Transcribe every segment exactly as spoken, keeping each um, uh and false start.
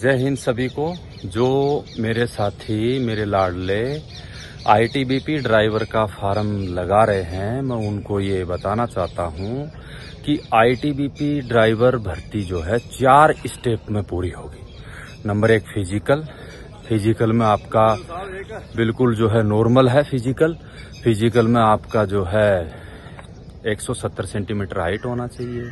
जय हिंद सभी को। जो मेरे साथी मेरे लाडले I T B P driver का फार्म लगा रहे हैं, मैं उनको ये बताना चाहता हूँ कि I T B P driver भर्ती जो है चार स्टेप में पूरी होगी। नंबर एक फिजिकल, फिजिकल में आपका बिल्कुल जो है नॉर्मल है। फिजिकल फिजिकल में आपका जो है एक सौ सत्तर सेंटीमीटर हाइट होना चाहिए,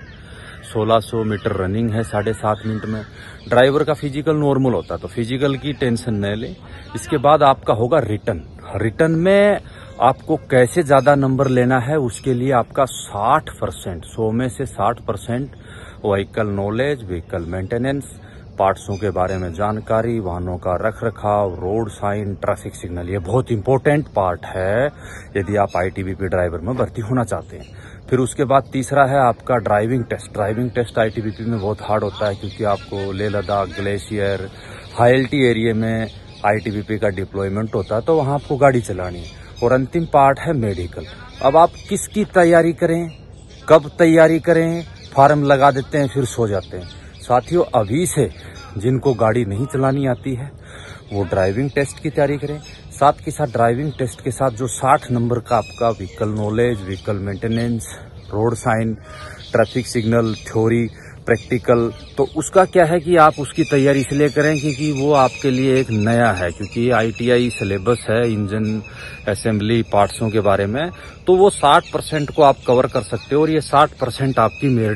सोलह सौ मीटर रनिंग है साढ़े सात मिनट में। ड्राइवर का फिजिकल नॉर्मल होता है तो फिजिकल की टेंशन न ले। इसके बाद आपका होगा रिटर्न। रिटर्न में आपको कैसे ज़्यादा नंबर लेना है उसके लिए आपका साठ परसेंट, सौ में से साठ percent vehicle knowledge, vehicle maintenance, पार्ट्सों के बारे में जानकारी, वाहनों का रखरखाव, रोड साइन, ट्रैफिक सिग्नल, ये बहुत इंपॉर्टेंट पार्ट है यदि आप I T B P driver में भर्ती होना चाहते हैं। फिर उसके बाद तीसरा है आपका driving test. Driving test I T B P में बहुत हार्ड होता है क्योंकि आपको Leh Ladakh, glacier, high altitude area में आई टी बी पी का डिप्लॉयमेंट होता है तो वहाँ आपको गाड़ी चलानी है। और अंतिम पार्ट है मेडिकल। अब आप किसकी तैयारी करें, कब तैयारी करें, फार्म लगा देते हैं फिर सो जाते हैं। साथियों, अभी से जिनको गाड़ी नहीं चलानी आती है वो ड्राइविंग टेस्ट की तैयारी करें। साथ के साथ ड्राइविंग टेस्ट के साथ जो साठ नंबर का आपका vehicle knowledge, vehicle maintenance, road sign, traffic signal, theory, practical, तो उसका क्या है कि आप उसकी तैयारी इसलिए करें क्योंकि वो आपके लिए एक नया है, क्योंकि ये आई टी आई सिलेबस है, इंजन असेंबली पार्ट्सों के बारे में। तो वो साठ परसेंट को आप कवर कर सकते हो और ये साठ परसेंट आपकी मेरिट